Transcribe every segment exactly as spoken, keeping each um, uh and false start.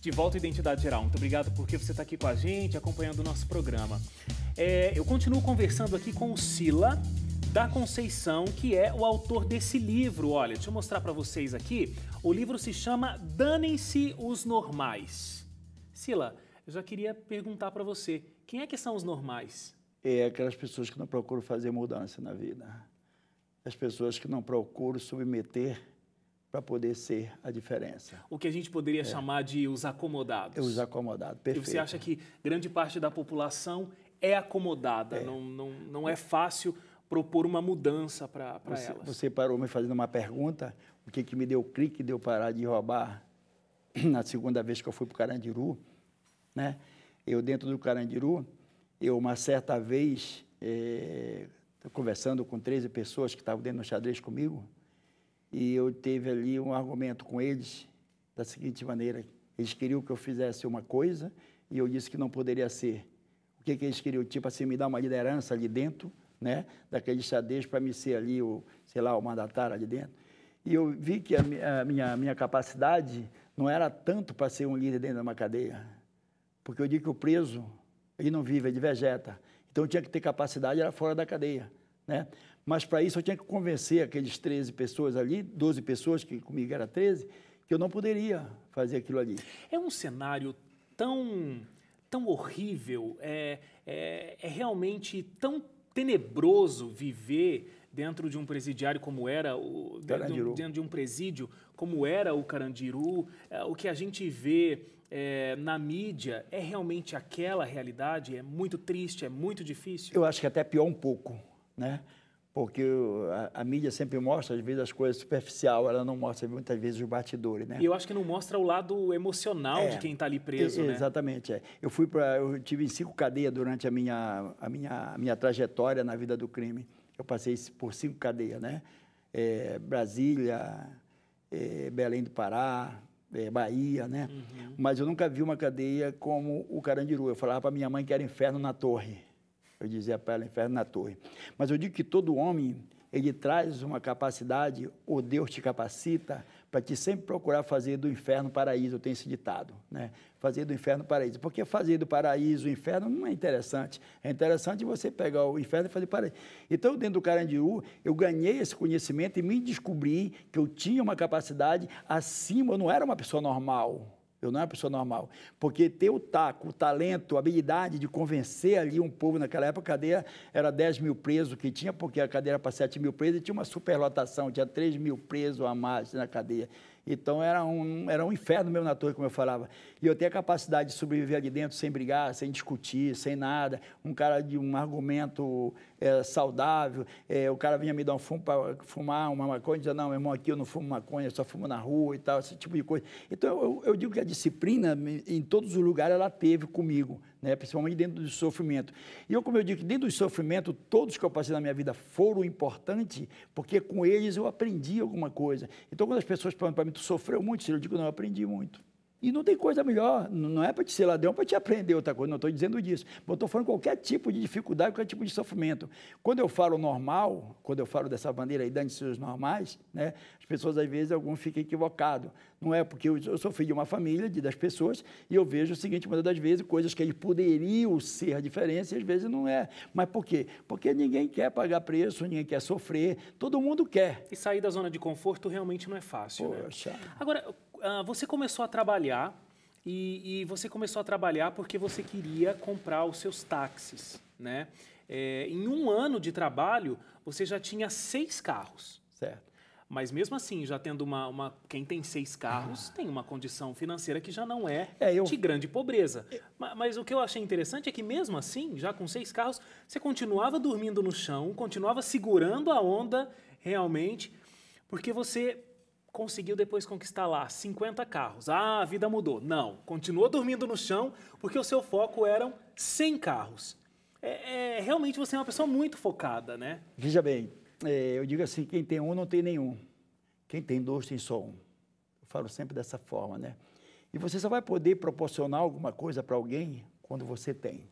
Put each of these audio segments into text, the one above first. De volta à Identidade Geral. Muito obrigado porque você está aqui com a gente, acompanhando o nosso programa. É, eu continuo conversando aqui com o Sila da Conceição, que é o autor desse livro. Olha, deixa eu mostrar para vocês aqui. O livro se chama Danem-se os Normais. Sila, eu já queria perguntar para você, quem é que são os normais? É aquelas pessoas que não procuram fazer mudança na vida. As pessoas que não procuram submeter para poder ser a diferença. O que a gente poderia é. chamar de os acomodados. Os acomodados, perfeito. E você acha que grande parte da população é acomodada, é. Não, não, não é fácil propor uma mudança para elas. Você parou me fazendo uma pergunta, o que, que me deu clique de eu parar de roubar na segunda vez que eu fui para o Carandiru, né? Eu, dentro do Carandiru, eu uma certa vez, é, conversando com treze pessoas que estavam dentro do xadrez comigo, e eu teve ali um argumento com eles da seguinte maneira: eles queriam que eu fizesse uma coisa e eu disse que não poderia ser. O que que eles queriam? Tipo assim, me dar uma liderança ali dentro, né, daquele xadrez para me ser ali, o, sei lá, o mandatário ali dentro. E eu vi que a minha, a minha, minha capacidade não era tanto para ser um líder dentro de uma cadeia, porque eu digo que o preso, ele não vive, ele vegeta. Então eu tinha que ter capacidade, era fora da cadeia, né? Mas, para isso, eu tinha que convencer aqueles treze pessoas ali, doze pessoas, que comigo era treze, que eu não poderia fazer aquilo ali. É um cenário tão, tão horrível, é, é, é realmente tão tenebroso viver dentro de um presidiário como era o Carandiru. Dentro de um presídio como era o Carandiru. É, o que a gente vê é, na mídia é realmente aquela realidade, é muito triste, é muito difícil. Eu acho que até pior um pouco, né? Porque a, a mídia sempre mostra, às vezes, as coisas superficiais, ela não mostra muitas vezes os batidores, né? E eu acho que não mostra o lado emocional é, de quem está ali preso, é, né? Exatamente, é. Eu fui para, eu tive cinco cadeias durante a minha, a minha, a minha trajetória na vida do crime. Eu passei por cinco cadeias, né? É, Brasília, é, Belém do Pará, é, Bahia, né? Uhum. Mas eu nunca vi uma cadeia como o Carandiru. Eu falava para minha mãe que era inferno na torre. Eu dizia para ela, inferno na torre. Mas eu digo que todo homem, ele traz uma capacidade, ou Deus te capacita, para te sempre procurar fazer do inferno paraíso. Eu tenho esse ditado, né? Fazer do inferno paraíso. Porque fazer do paraíso o inferno não é interessante. É interessante você pegar o inferno e fazer paraíso. Então, dentro do Carandiru, eu ganhei esse conhecimento e me descobri que eu tinha uma capacidade acima, eu não era uma pessoa normal. Eu não era uma pessoa normal, porque ter o taco, o talento, a habilidade de convencer ali um povo, naquela época a cadeia era dez mil presos que tinha, porque a cadeia era para sete mil presos e tinha uma superlotação, tinha três mil presos a mais na cadeia. Então, era um, era um inferno mesmo na torre, como eu falava. E eu tenho a capacidade de sobreviver ali dentro sem brigar, sem discutir, sem nada. Um cara de um argumento é, saudável. É, o cara vinha me dar um fumo para fumar uma maconha e dizia, não, meu irmão, aqui eu não fumo maconha, eu só fumo na rua e tal, esse tipo de coisa. Então, eu, eu digo que a disciplina, em todos os lugares, ela teve comigo, né? Principalmente dentro do sofrimento. E eu, como eu digo, dentro do sofrimento, todos que eu passei na minha vida foram importantes, porque com eles eu aprendi alguma coisa. Então, quando as pessoas perguntam para mim, sofreu muito, eu digo, não, eu aprendi muito. E não tem coisa melhor, não é para te ser ladrão, para te aprender outra coisa, não estou dizendo disso. Mas estou falando qualquer tipo de dificuldade, qualquer tipo de sofrimento. Quando eu falo normal, quando eu falo dessa maneira aí, dando-se os normais, né, as pessoas, às vezes, alguns ficam equivocados. Não é porque eu, eu sou filho de uma família, de das pessoas, e eu vejo o seguinte, muitas das vezes, coisas que eles poderiam ser a diferença, e às vezes não é. Mas por quê? Porque ninguém quer pagar preço, ninguém quer sofrer, todo mundo quer. E sair da zona de conforto realmente não é fácil, poxa, né? Agora, você começou a trabalhar e, e você começou a trabalhar porque você queria comprar os seus táxis, né? É, em um ano de trabalho, você já tinha seis carros. Certo. Mas mesmo assim, já tendo uma... uma quem tem seis carros, ah. tem uma condição financeira que já não é, é eu... de grande pobreza. Eu... Mas, mas o que eu achei interessante é que mesmo assim, já com seis carros, você continuava dormindo no chão, continuava segurando a onda realmente, porque você... conseguiu depois conquistar lá cinquenta carros. Ah, a vida mudou. Não, continuou dormindo no chão porque o seu foco eram cem carros. É, é, realmente você é uma pessoa muito focada, né? Veja bem, é, eu digo assim, quem tem um não tem nenhum. Quem tem dois tem só um. Eu falo sempre dessa forma, né? E você só vai poder proporcionar alguma coisa para alguém quando você tem.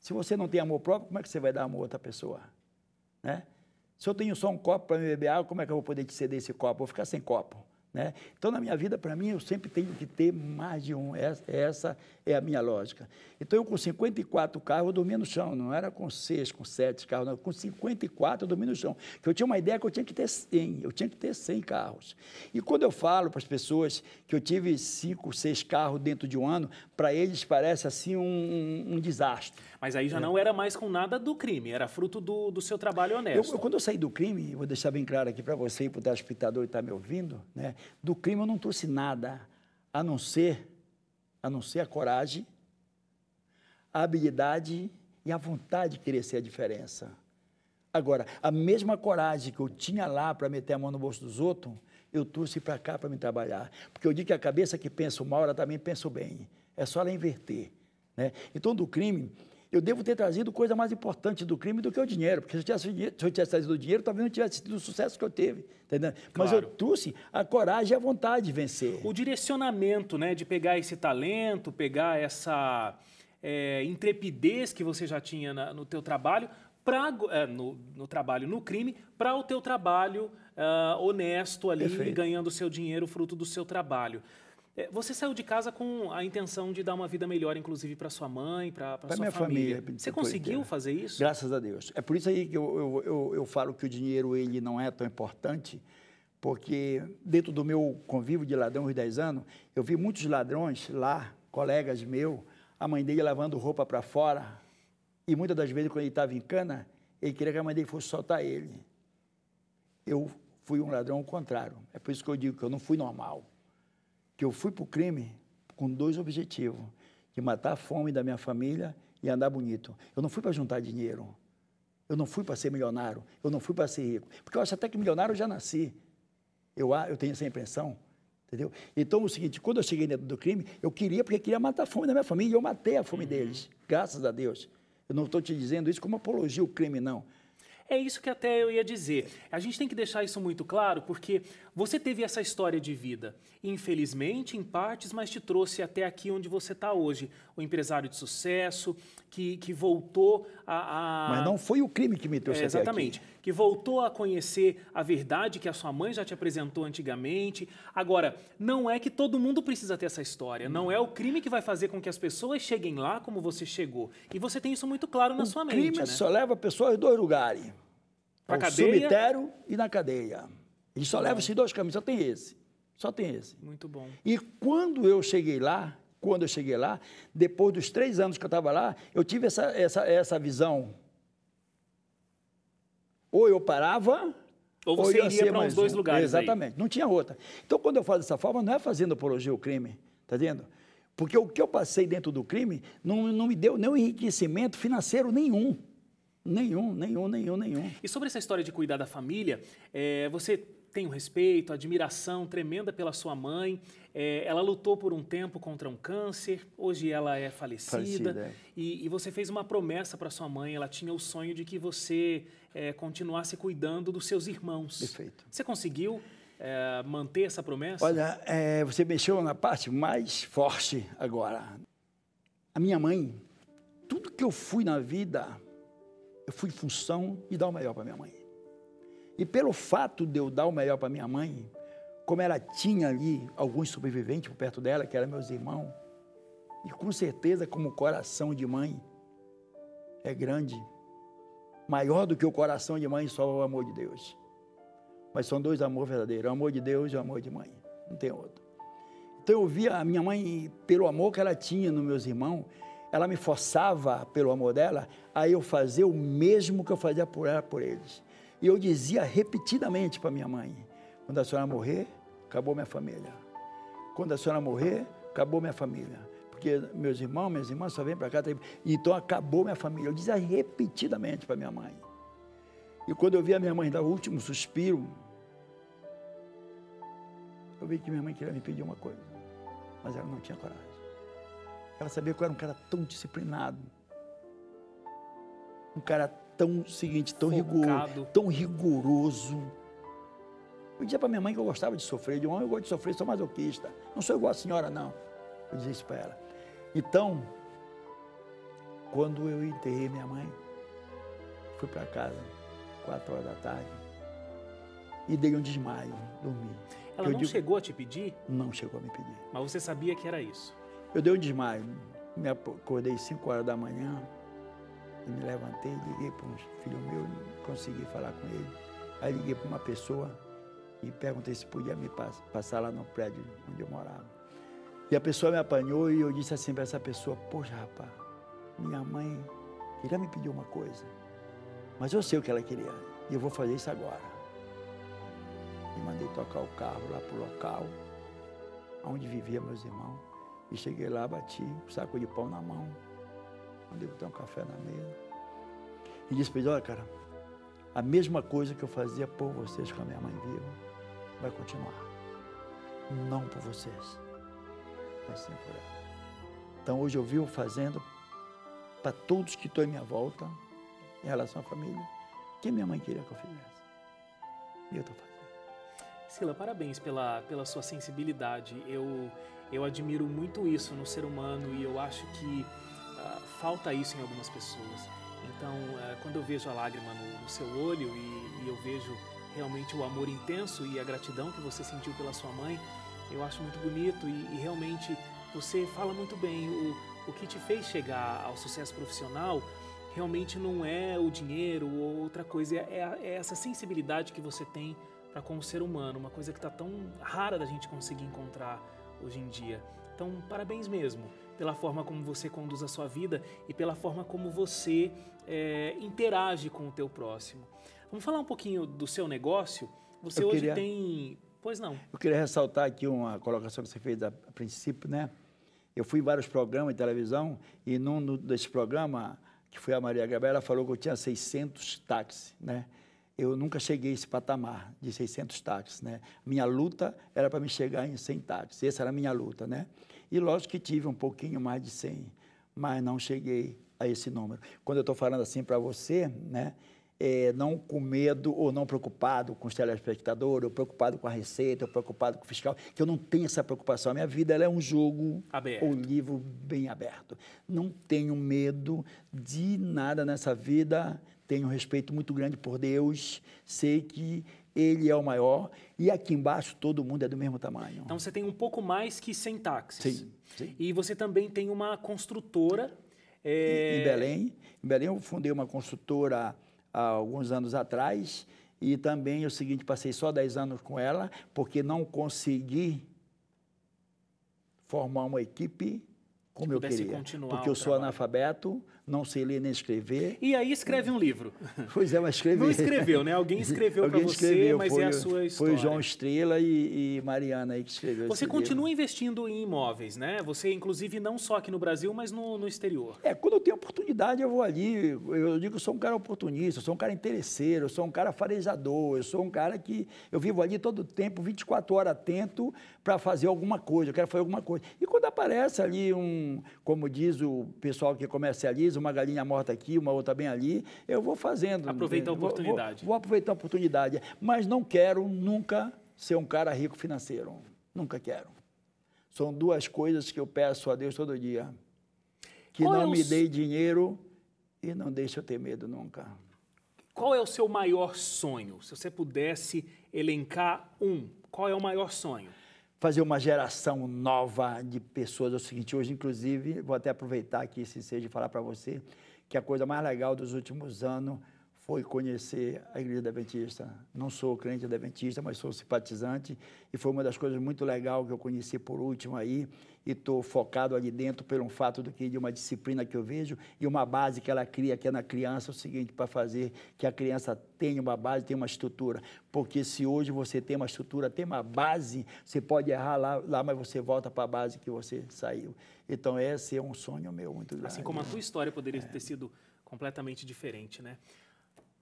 Se você não tem amor próprio, como é que você vai dar amor a outra pessoa, né? Se eu tenho só um copo para me beber água, como é que eu vou poder te ceder esse copo? Vou ficar sem copo, né? Então, na minha vida, para mim, eu sempre tenho que ter mais de um. Essa, essa é a minha lógica. Então, eu com cinquenta e quatro carros, eu dormia no chão. Não era com seis, com sete carros, não. Com cinquenta e quatro, eu dormia no chão. Porque eu tinha uma ideia que eu tinha que ter cem. Eu tinha que ter cem carros. E quando eu falo para as pessoas que eu tive cinco, seis carros dentro de um ano, para eles parece, assim, um, um desastre. Mas aí já é. Não era mais com nada do crime. Era fruto do, do seu trabalho honesto. Eu, eu, quando eu saí do crime, vou deixar bem claro aqui para você e para o telespectador que está me ouvindo, né? Do crime eu não trouxe nada, a não ser, a não ser a coragem, a habilidade e a vontade de querer ser a diferença. Agora, a mesma coragem que eu tinha lá para meter a mão no bolso dos outros, eu trouxe para cá para me trabalhar. Porque eu digo que a cabeça que pensa o mal, ela também pensa o bem. É só ela inverter, né? Então, do crime, eu devo ter trazido coisa mais importante do crime do que o dinheiro, porque se eu tivesse, se eu tivesse trazido o dinheiro, talvez não tivesse tido o sucesso que eu teve, entendeu? Mas claro, eu trouxe a coragem e a vontade de vencer. O direcionamento, né, de pegar esse talento, pegar essa é, intrepidez que você já tinha na, no teu trabalho, pra, é, no, no trabalho no crime, para o teu trabalho uh, honesto ali, perfeito, ganhando o seu dinheiro, fruto do seu trabalho. Você saiu de casa com a intenção de dar uma vida melhor, inclusive, para sua mãe, para sua minha família. família. Você conseguiu fazer isso? Graças a Deus. É por isso aí que eu, eu, eu, eu falo que o dinheiro ele não é tão importante, porque dentro do meu convívio de ladrão aos dez anos, eu vi muitos ladrões lá, colegas meus, a mãe dele lavando roupa para fora, e muitas das vezes, quando ele estava em cana, ele queria que a mãe dele fosse soltar ele. Eu fui um ladrão ao contrário. É por isso que eu digo que eu não fui normal, que eu fui para o crime com dois objetivos, de matar a fome da minha família e andar bonito. Eu não fui para juntar dinheiro, eu não fui para ser milionário, eu não fui para ser rico, porque eu acho até que milionário eu já nasci, eu, eu tenho essa impressão, entendeu? Então, é o seguinte, quando eu cheguei dentro do crime, eu queria, porque eu queria matar a fome da minha família, e eu matei a fome deles, graças a Deus. Eu não estou te dizendo isso como apologia ao crime, não. É isso que até eu ia dizer. A gente tem que deixar isso muito claro, porque você teve essa história de vida, infelizmente, em partes, mas te trouxe até aqui onde você está hoje. O empresário de sucesso, que, que voltou a, a... Mas não foi o crime que me trouxe é, até aqui. Exatamente. Que voltou a conhecer a verdade que a sua mãe já te apresentou antigamente. Agora, não é que todo mundo precisa ter essa história. Não é o crime que vai fazer com que as pessoas cheguem lá como você chegou. E você tem isso muito claro na sua mente, né? O crime só leva a pessoa a dois lugares. No cemitério e na cadeia. Ele só leva esses dois caminhos, só tem esse. Só tem esse. Muito bom. E quando eu cheguei lá, quando eu cheguei lá, depois dos três anos que eu estava lá, eu tive essa, essa, essa visão. Ou eu parava, ou você ou eu iria para os dois um. lugares. Exatamente, aí. Não tinha outra. Então, quando eu faço dessa forma, não é fazendo apologia ao crime, tá vendo? Porque o que eu passei dentro do crime não, não me deu nenhum enriquecimento financeiro nenhum. Nenhum, nenhum, nenhum, nenhum. E sobre essa história de cuidar da família, é, você tem um respeito, admiração tremenda pela sua mãe. É, ela lutou por um tempo contra um câncer, hoje ela é falecida. falecida é. E, e você fez uma promessa para sua mãe, ela tinha o sonho de que você é, continuasse cuidando dos seus irmãos. Perfeito. Você conseguiu é, manter essa promessa? Olha, é, você mexeu na parte mais forte agora. A minha mãe, tudo que eu fui na vida... Eu fui função de dar o melhor para minha mãe. E pelo fato de eu dar o melhor para minha mãe, como ela tinha ali alguns sobreviventes por perto dela, que eram meus irmãos, e com certeza como o coração de mãe é grande, maior do que o coração de mãe, só o amor de Deus. Mas são dois amores verdadeiros, o amor de Deus e o amor de mãe, não tem outro. Então eu via a minha mãe, pelo amor que ela tinha nos meus irmãos, ela me forçava, pelo amor dela, a eu fazer o mesmo que eu fazia por ela, por eles. E eu dizia repetidamente para minha mãe, quando a senhora morrer, acabou minha família. Quando a senhora morrer, acabou minha família. Porque meus irmãos, minhas irmãs só vêm para cá, então acabou minha família. Eu dizia repetidamente para minha mãe. E quando eu vi a minha mãe dar o último suspiro, eu vi que minha mãe queria me pedir uma coisa, mas ela não tinha coragem. Ela sabia que eu era um cara tão disciplinado, um cara tão, seguinte, tão rigoroso, tão rigoroso. Eu dizia para minha mãe que eu gostava de sofrer, de homem eu gosto de sofrer, sou masoquista, não sou igual a senhora, não. Eu dizia isso para ela. Então, quando eu enterrei minha mãe, fui para casa, quatro horas da tarde, e dei um desmaio, dormi. Ela eu não digo, chegou a te pedir? Não chegou a me pedir. Mas você sabia que era isso? Eu dei um desmaio, me acordei às cinco horas da manhã, eu me levantei, liguei para um filho meu, não consegui falar com ele. Aí liguei para uma pessoa e perguntei se podia me passar lá no prédio onde eu morava. E a pessoa me apanhou e eu disse assim para essa pessoa, poxa, rapaz, minha mãe queria me pedir uma coisa, mas eu sei o que ela queria e eu vou fazer isso agora. E mandei tocar o carro lá para o local onde viviam meus irmãos. E cheguei lá, bati um saco de pão na mão, mandei botar um café na mesa. E disse para ele, olha, cara, a mesma coisa que eu fazia por vocês com a minha mãe viva vai continuar. Não por vocês, mas sim por ela. Então hoje eu vivo fazendo para todos que estão em minha volta, em relação à família, que minha mãe queria que eu fizesse. E eu estou fazendo. Sila, parabéns pela, pela sua sensibilidade. Eu, eu admiro muito isso no ser humano e eu acho que uh, falta isso em algumas pessoas. Então, uh, quando eu vejo a lágrima no, no seu olho e, e eu vejo realmente o amor intenso e a gratidão que você sentiu pela sua mãe, eu acho muito bonito e, e realmente você fala muito bem. O, o que te fez chegar ao sucesso profissional realmente não é o dinheiro ou outra coisa, é, é essa sensibilidade que você tem para com o ser humano, uma coisa que está tão rara da gente conseguir encontrar hoje em dia. Então, parabéns mesmo pela forma como você conduz a sua vida e pela forma como você é, interage com o teu próximo. Vamos falar um pouquinho do seu negócio? Você eu hoje queria... tem... Pois não. Eu queria ressaltar aqui uma colocação que você fez a, a princípio, né? Eu fui em vários programas de televisão e num desse programa, que foi a Maria Gabriela, ela falou que eu tinha seiscentos táxis, né? Eu nunca cheguei a esse patamar de seiscentos táxis, né? Minha luta era para me chegar em cem táxis, essa era a minha luta, né? E lógico que tive um pouquinho mais de cem, mas não cheguei a esse número. Quando eu estou falando assim para você, né? É, não com medo ou não preocupado com os telespectadores, ou preocupado com a receita, ou preocupado com o fiscal, que eu não tenho essa preocupação. A minha vida ela é um jogo aberto, ou livro bem aberto. Não tenho medo de nada nessa vida. Tenho um respeito muito grande por Deus, sei que Ele é o maior e aqui embaixo todo mundo é do mesmo tamanho. Então você tem um pouco mais que cem táxis. Sim, sim. E você também tem uma construtora. É... Em, em Belém. Em Belém eu fundei uma construtora há alguns anos atrás e também é o seguinte, passei só dez anos com ela porque não consegui formar uma equipe como eu queria, porque eu sou analfabeto, não sei ler nem escrever. E aí escreve um livro. Pois é, mas escreveu. Não escreveu, né? Alguém escreveu para você, mas é a sua história. Foi o João Estrela e, e Mariana aí que escreveu. Você continua investindo em imóveis, né? Você, inclusive, não só aqui no Brasil, mas no, no exterior. É, quando eu tenho oportunidade, eu vou ali. Eu digo que eu sou um cara oportunista, eu sou um cara interesseiro, eu sou um cara farejador, eu sou um cara que... Eu vivo ali todo o tempo, vinte e quatro horas atento para fazer alguma coisa, eu quero fazer alguma coisa. E quando aparece ali um... Como diz o pessoal que comercializa, uma galinha morta aqui, uma outra bem ali, eu vou fazendo. Aproveita a oportunidade. Vou, vou aproveitar a oportunidade, mas não quero nunca ser um cara rico financeiro, nunca quero. São duas coisas que eu peço a Deus todo dia, que Qual não é o... me dê dinheiro e não deixe eu ter medo nunca. Qual é o seu maior sonho? Se você pudesse elencar um, qual é o maior sonho? Fazer uma geração nova de pessoas. É o seguinte, hoje, inclusive, vou até aproveitar aqui esse ensejo e falar para você que a coisa mais legal dos últimos anos foi conhecer a Igreja Adventista. Não sou crente adventista, mas sou simpatizante e foi uma das coisas muito legais que eu conheci por último aí e estou focado ali dentro pelo fato do que, de uma disciplina que eu vejo e uma base que ela cria, que é na criança, o seguinte, para fazer que a criança tenha uma base, tenha uma estrutura. Porque se hoje você tem uma estrutura, tem uma base, você pode errar lá, lá mas você volta para a base que você saiu. Então, esse é um sonho meu muito grande. Assim como a tua história poderia é. ter sido completamente diferente, né?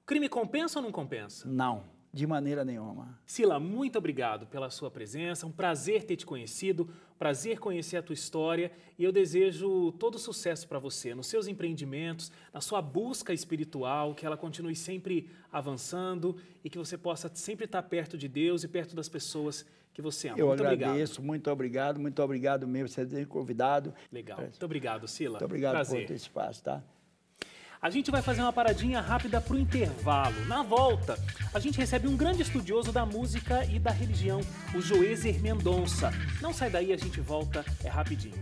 Crime compensa ou não compensa? Não, de maneira nenhuma. Sila, muito obrigado pela sua presença, um prazer ter te conhecido, prazer conhecer a tua história e eu desejo todo sucesso para você, nos seus empreendimentos, na sua busca espiritual, que ela continue sempre avançando e que você possa sempre estar perto de Deus e perto das pessoas que você ama. Eu muito agradeço, obrigado. muito obrigado, muito obrigado mesmo por você ter convidado. Legal, muito obrigado, Sila. Muito obrigado prazer. por ter espaço, tá? A gente vai fazer uma paradinha rápida para o intervalo. Na volta, a gente recebe um grande estudioso da música e da religião, o Joezer Mendonça. Não sai daí, a gente volta, é rapidinho.